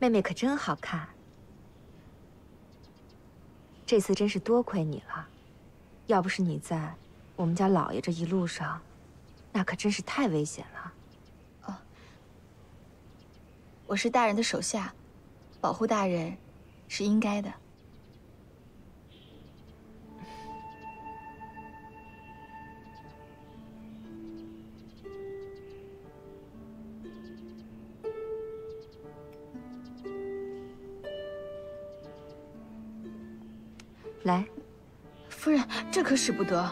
妹妹可真好看。这次真是多亏你了，要不是你在，我们家老爷这一路上，那可真是太危险了。哦，我是大人的手下，保护大人是应该的。 来，夫人，这可使不得。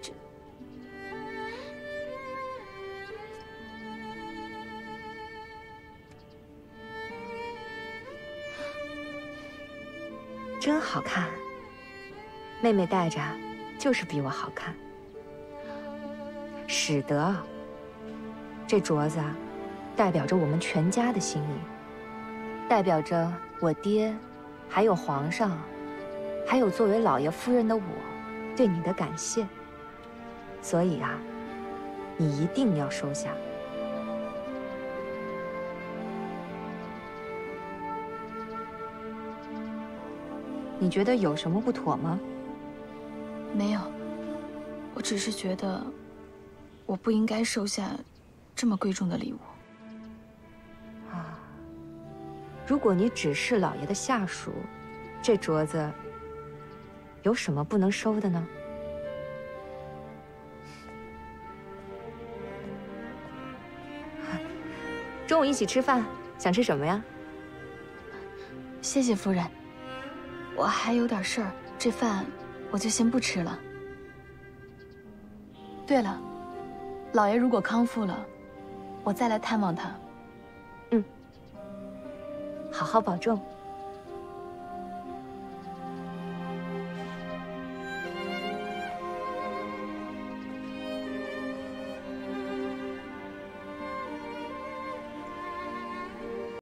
这，真好看。妹妹戴着，就是比我好看。使得，这镯子代表着我们全家的心意。 代表着我爹，还有皇上，还有作为老爷夫人的我，对你的感谢。所以啊，你一定要收下。你觉得有什么不妥吗？没有，我只是觉得，我不应该收下这么贵重的礼物。 如果你只是老爷的下属，这镯子有什么不能收的呢？中午一起吃饭，想吃什么呀？谢谢夫人，我还有点事儿，这饭我就先不吃了。对了，老爷如果康复了，我再来探望他。 好好保重。